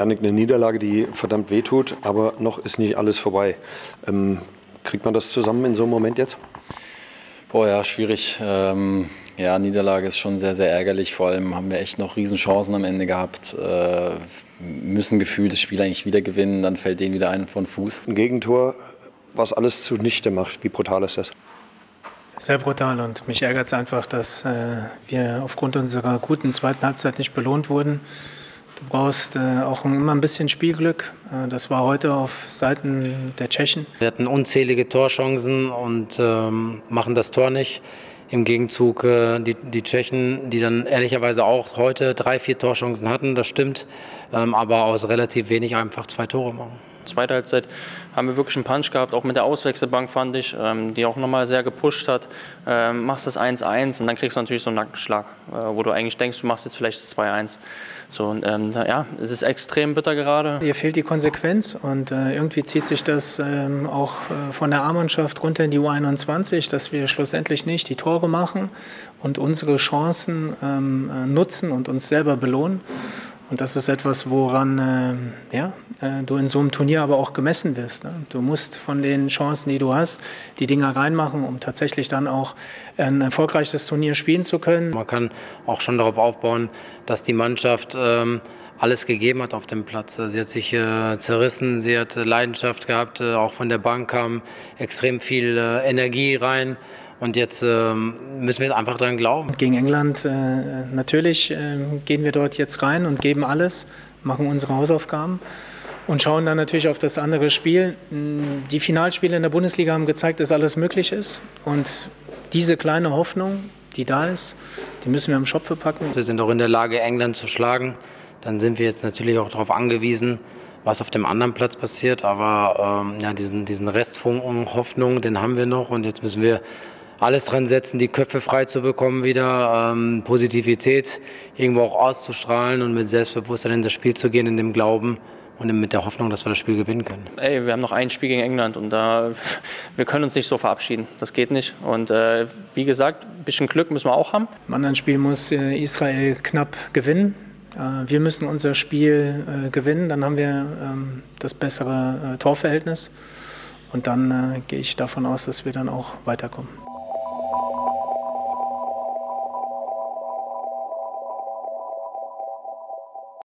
Jannik eine Niederlage, die verdammt wehtut, aber noch ist nicht alles vorbei. Kriegt man das zusammen in so einem Moment jetzt? Boah, ja, schwierig. Ja, Niederlage ist schon sehr, sehr ärgerlich. Vor allem haben wir echt noch Riesenchancen am Ende gehabt. Müssen gefühlt das Spiel eigentlich wieder gewinnen, dann fällt denen wieder ein von Fuß. Ein Gegentor, was alles zunichte macht. Wie brutal ist das? Sehr brutal, und mich ärgert es einfach, dass wir aufgrund unserer guten zweiten Halbzeit nicht belohnt wurden. Du brauchst auch immer ein bisschen Spielglück. Das war heute auf Seiten der Tschechen. Wir hatten unzählige Torchancen und machen das Tor nicht. Im Gegenzug die Tschechen, die dann ehrlicherweise auch heute 3, 4 Torchancen hatten, das stimmt, aber aus relativ wenig einfach 2 Tore machen. Zweite Halbzeit haben wir wirklich einen Punch gehabt, auch mit der Auswechselbank, fand ich, die auch nochmal sehr gepusht hat. Machst das 1-1 und dann kriegst du natürlich so einen Nackenschlag, wo du eigentlich denkst, du machst jetzt vielleicht das 2-1. So, ja, es ist extrem bitter gerade. Hier fehlt die Konsequenz, und irgendwie zieht sich das auch von der A-Mannschaft runter in die U21, dass wir schlussendlich nicht die Tore machen und unsere Chancen nutzen und uns selber belohnen. Und das ist etwas, woran du in so einem Turnier aber auch gemessen wirst. Ne? Du musst von den Chancen, die du hast, die Dinger reinmachen, um tatsächlich dann auch ein erfolgreiches Turnier spielen zu können. Man kann auch schon darauf aufbauen, dass die Mannschaft alles gegeben hat auf dem Platz. Sie hat sich zerrissen, sie hat Leidenschaft gehabt, auch von der Bank kam extrem viel Energie rein. Und jetzt müssen wir einfach daran glauben. Gegen England, natürlich gehen wir dort jetzt rein und geben alles, machen unsere Hausaufgaben und schauen dann natürlich auf das andere Spiel. Die Finalspiele in der Bundesliga haben gezeigt, dass alles möglich ist. Und diese kleine Hoffnung, die da ist, die müssen wir am Schopfe packen. Wir sind auch in der Lage, England zu schlagen. Dann sind wir jetzt natürlich auch darauf angewiesen, was auf dem anderen Platz passiert. Aber ja, diesen Restfunken Hoffnung, den haben wir noch, und jetzt müssen wir alles dran setzen, die Köpfe frei zu bekommen wieder, Positivität irgendwo auch auszustrahlen und mit Selbstbewusstsein in das Spiel zu gehen, in dem Glauben und mit der Hoffnung, dass wir das Spiel gewinnen können. Ey, wir haben noch ein Spiel gegen England, und wir können uns nicht so verabschieden, das geht nicht. Und wie gesagt, ein bisschen Glück müssen wir auch haben. Im anderen Spiel muss Israel knapp gewinnen. Wir müssen unser Spiel gewinnen, dann haben wir das bessere Torverhältnis. Und dann gehe ich davon aus, dass wir dann auch weiterkommen.